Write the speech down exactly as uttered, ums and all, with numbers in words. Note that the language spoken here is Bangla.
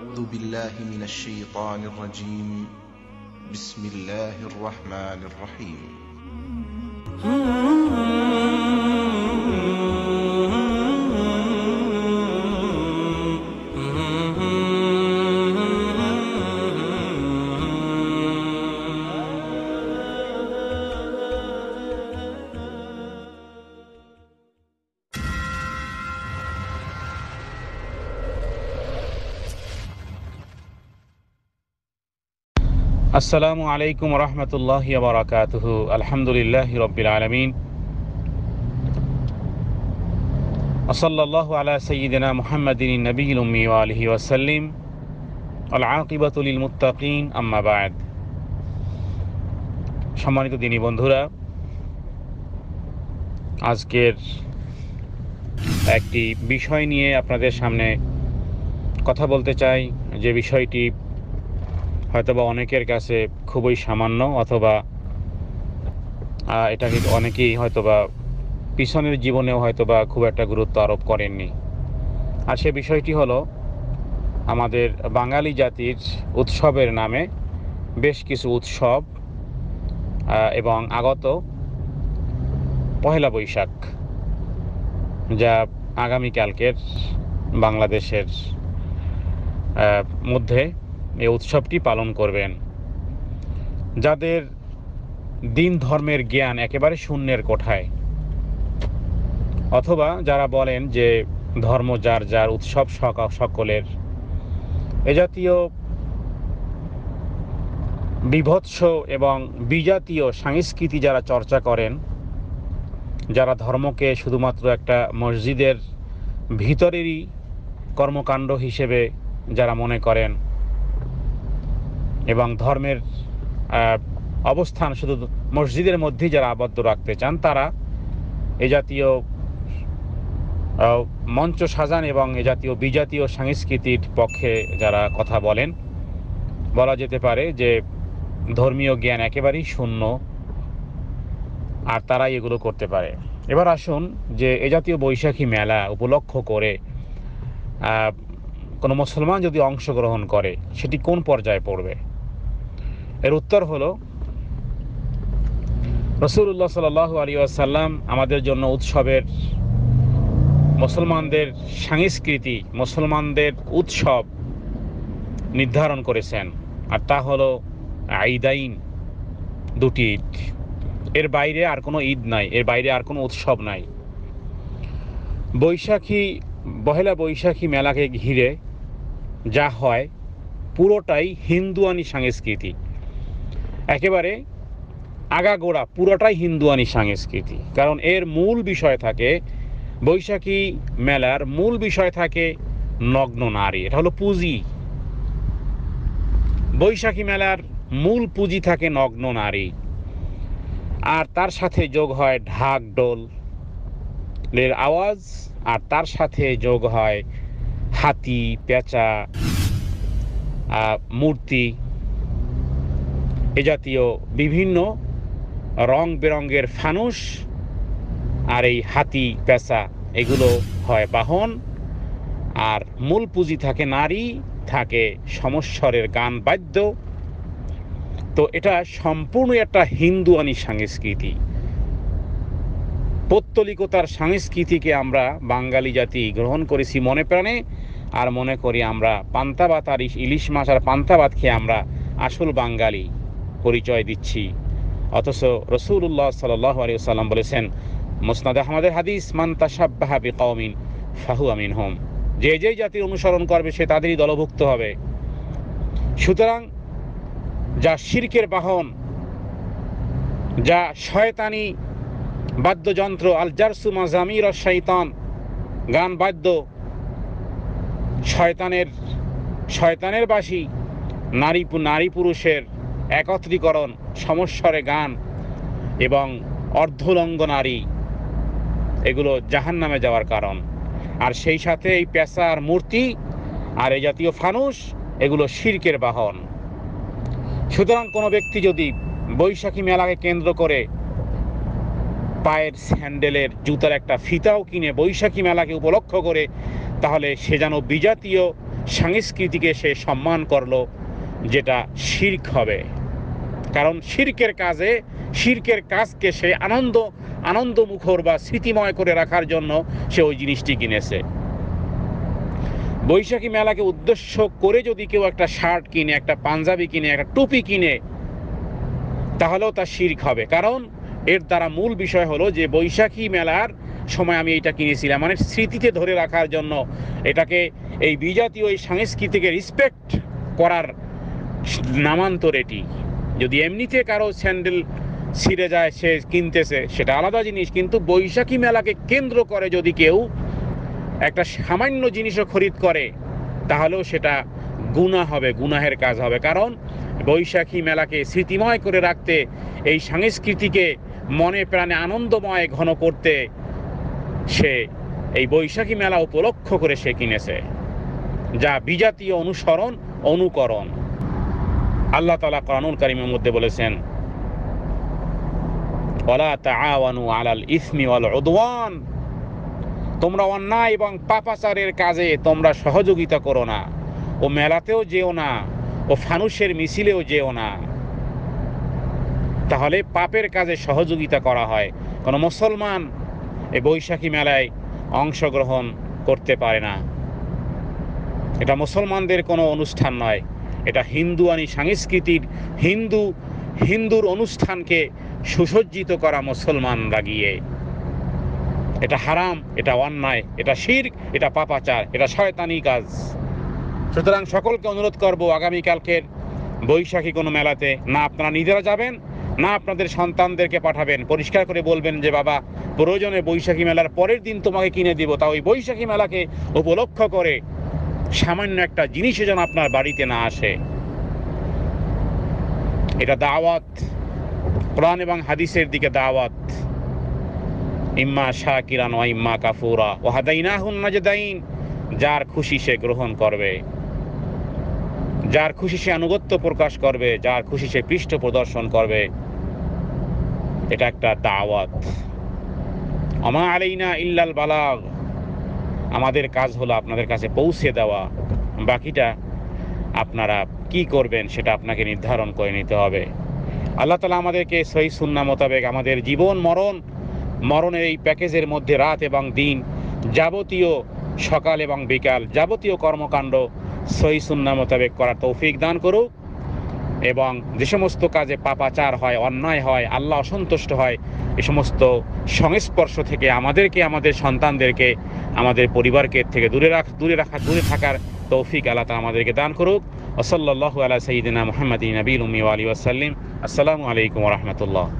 أعوذ بالله من الشيطان الرجيم بسم الله الرحمن الرحيم अस्सलामु अलैकुम वरहमतुल्लाहि वबरकातुहु अल्हम्दुलिल्लाहि रब्बिल आलमीन वसल्लल्लाहु अला सय्यिदिना मुहम्मदिन नबील उम्मी व आलिहि वसल्लम अल आकिबातु लिल मुत्तकीन अम्मा बाद। सम्मानित दीनी बंधुरा, आजकेर एकटी विषय निये आपनादेर सामने कथा बोलते चाइ, जे विषयटी হয়তোবা অনেকের কাছে খুবই সামান্য, অথবা এটাকে অনেকেই হয়তোবা পিছনের জীবনেও হয়তোবা খুব একটা গুরুত্ব আরোপ করেননি। আর সে বিষয়টি হলো, আমাদের বাঙালি জাতির উৎসবের নামে বেশ কিছু উৎসব এবং আগত পহেলা বৈশাখ, যা আগামীকালকের বাংলাদেশের মধ্যে এই উৎসবটি পালন করবেন। যাদের দিন ধর্মের জ্ঞান একেবারে শূন্যের কোঠায়, অথবা যারা বলেন যে ধর্ম যার যার, উৎসব সকলের, এ জাতীয় বিভৎস এবং বিজাতীয় সংস্কৃতি যারা চর্চা করেন, যারা ধর্মকে শুধুমাত্র একটা মসজিদের ভিতরেরই কর্মকাণ্ড হিসেবে যারা মনে করেন এবং ধর্মের অবস্থান শুধু মসজিদের মধ্যেই যারা আবদ্ধ রাখতে চান, তারা এ জাতীয় মঞ্চ সাজান এবং এ জাতীয় বিজাতীয় সংস্কৃতির পক্ষে যারা কথা বলেন, বলা যেতে পারে যে ধর্মীয় জ্ঞান একেবারেই শূন্য, আর তারাই এগুলো করতে পারে। এবার আসুন, যে এ জাতীয় বৈশাখী মেলা উপলক্ষ করে কোনো মুসলমান যদি অংশগ্রহণ করে, সেটি কোন পর্যায়ে পড়বে? এর উত্তর হলো, রাসূলুল্লাহ সাল্লাল্লাহু আলাইহি ওয়াসাল্লাম আমাদের জন্য উৎসবের, মুসলমানদের সংস্কৃতি, মুসলমানদের উৎসব নির্ধারণ করেছেন, আর তা হলো ঈদাইন, দুটি ঈদ। এর বাইরে আর কোনো ঈদ নাই, এর বাইরে আর কোনো উৎসব নাই। বৈশাখী, পহেলা বৈশাখী মেলাকে ঘিরে যা হয় পুরোটাই হিন্দুয়ানি সংস্কৃতি, একেবারে আগাগোড়া পুরোটাই হিন্দুয়ানি সংস্কৃতি। কারণ এর মূল বিষয় থাকে, বৈশাখী মেলার মূল বিষয় থাকে নগ্ন নারী, এটা হলো পুঁজি। বৈশাখী মেলার মূল পুঁজি থাকে নগ্ন নারী, আর তার সাথে যোগ হয় ঢাক ঢোলের আওয়াজ, আর তার সাথে যোগ হয় হাতি, পেঁচা, মূর্তি, এ জাতীয় বিভিন্ন রং বেরঙের ফানুস। আর এই হাতি, পেঁচা এগুলো হয় বাহন, আর মূল পুঁজি থাকে নারী, থাকে সমস্বরের গান বাদ্য। তো এটা সম্পূর্ণ একটা হিন্দুয়ানি সংস্কৃতি, পৌত্তলিকতার সংস্কৃতিকে আমরা বাঙালি জাতি গ্রহণ করেছি মনে প্রাণে, আর মনে করি আমরা পান্তা ভাত আর ইলিশ মাছ আর পান্তা ভাত খেয়ে আমরা আসল বাঙালি পরিচয় দিচ্ছি। অথচ রাসূলুল্লাহ সাল্লাল্লাহু আলাইহি ওয়াসাল্লাম বলেছেন, মুসনাদ আহমদের হাদিস, মান তাশাব্বাহা বিকওমিন ফাহুয়া মিনহুম, যে যে জাতির অনুসরণ করবে সে তাদেরই দলভুক্ত হবে। সুতরাং যা শিরকের বাহন, যা শয়তানি বাদ্যযন্ত্র, আল জারসু মাজামির শয়তান, গান বাদ্য, শয়তানের শয়তানের বাসী, নারী নারী পুরুষের একত্রীকরণ, সমস্বরে গান এবং অর্ধলঙ্গ নারী, এগুলো জাহান্নামে যাওয়ার কারণ। আর সেই সাথে এই পেঁচা আর মূর্তি আর এই জাতীয় ফানুস, এগুলো শিরকের বাহন। সুতরাং কোনো ব্যক্তি যদি বৈশাখী মেলাকে কেন্দ্র করে পায়ের স্যান্ডেলের জুতার একটা ফিতাও কিনে বৈশাখী মেলাকে উপলক্ষ করে, তাহলে সে যেন বিজাতীয় সংস্কৃতিকে সে সম্মান করলো, যেটা শিরক হবে। কারণ শিরকের কাজে শিরকের কাজকে সে আনন্দ আনন্দমুখর বা স্মৃতিময় করে রাখার জন্য সে ওই জিনিসটি কিনেছে। বৈশাখী মেলাকে উদ্দেশ্য করে যদি কেউ একটা শার্ট কিনে, একটা পাঞ্জাবি কিনে, একটা টুপি কিনে, তাহলেও তা শিরক হবে। কারণ এর দ্বারা মূল বিষয় হলো যে বৈশাখী মেলার সময় আমি এটা কিনেছিলাম, মানে স্মৃতিতে ধরে রাখার জন্য, এটাকে এই বিজাতীয় এই সংস্কৃতিকে রেসপেক্ট করার নামান্তর এটি। যদি এমনিতে কারো স্যান্ডেল ছিঁড়ে যায় সে কিনতেছে, সেটা আলাদা জিনিস, কিন্তু বৈশাখী মেলাকে কেন্দ্র করে যদি কেউ একটা সামান্য জিনিসও খরিদ করে, তাহলেও সেটা গুনাহ হবে, গুনাহের কাজ হবে। কারণ বৈশাখী মেলাকে স্মৃতিময় করে রাখতে, এই সংস্কৃতিকে মনে প্রাণে আনন্দময় ঘন করতে সে এই বৈশাখী মেলা উপলক্ষ করে সে কিনেছে, যা বিজাতীয় অনুসরণ অনুকরণ। আল্লাহ তাআলা কোরআনুল কারীমের মধ্যে বলেছেন, ওয়ালা তাআওয়ানু আলাল ইসমি ওয়াল উদওয়ান, তোমরা অন্যায় এবং পাপাচারের কাজে তোমরা সহযোগিতা করো না, ও মেলাতেও যেও না, ও ফানুসের মিছিলেও যেও না। তাহলে পাপের কাজে সহযোগিতা করা হয়, কোনো মুসলমান এই বৈশাখী মেলায় অংশগ্রহণ করতে পারে না। এটা মুসলমানদের কোনো অনুষ্ঠান নয়, এটা হিন্দুয়ানি সংস্কৃতির হিন্দু হিন্দুর অনুষ্ঠানকে সুসজ্জিত করা মুসলমান লাগিয়ে। এটা হারাম, এটা অন্যায়, এটা শিরক, এটা পাপাচার, এটা শয়তানি কাজ। সুতরাং সকলকে অনুরোধ করবো, আগামীকালকের বৈশাখী কোনো মেলাতে না আপনারা নিজেরা যাবেন, না আপনাদের সন্তানদেরকে পাঠাবেন। পরিষ্কার করে বলবেন যে বাবা, প্রয়োজনে বৈশাখী মেলার পরের দিন তোমাকে কিনে দিব, তা ওই বৈশাখী মেলাকে উপলক্ষ করে সামান্য একটা জিনিসও যেন আপনার বাড়িতে না আসে। এটা দাওয়াত, কোরআন এবং হাদিসের দিকে দাওয়াত। ইম্মা শাকিরান ওয়া ইম্মা কাফুরা ওয়া হাদাইনাহুন নাজদাইন, যার খুশি সে গ্রহণ করবে, যার খুশি সে আনুগত্য প্রকাশ করবে, যার খুশি সে পৃষ্ঠ প্রদর্শন করবে। এটা একটা দাওয়াত। আমা আলাইনা ইল্লাল বালাগ, আমাদের কাজ হলো আপনাদের কাছে পৌঁছে দেওয়া, বাকিটা আপনারা কি করবেন সেটা আপনাকে নির্ধারণ করে নিতে হবে। আল্লাহ তাআলা আমাদেরকে সহিহ সুন্নাহ মোতাবেক আমাদের জীবন মরণ মরণের এই প্যাকেজের মধ্যে রাত এবং দিন, যাবতীয় সকাল এবং বিকাল, যাবতীয় কর্মকাণ্ড সহিহ সুন্নাহ মোতাবেক করার তৌফিক দান করুক। এবং যে সমস্ত কাজে পাপাচার হয়, অন্যায় হয়, আল্লাহ অসন্তুষ্ট হয়, এ সমস্ত সংস্পর্শ থেকে আমাদেরকে, আমাদের সন্তানদেরকে, আমাদের পরিবারকে থেকে দূরে রাখ দূরে রাখা দূরে থাকার তৌফিক আল্লাহ তাআলা আমাদেরকে দান করুক। ওয়া সাল্লাল্লাহু আলা সাইয়্যিদিনা মুহাম্মাদিন নাবিয়িল উম্মি ওয়া আলিহি ওয়া সাল্লাম। আসসালামু আলাইকুম ওয়া রাহমাতুল্লাহ।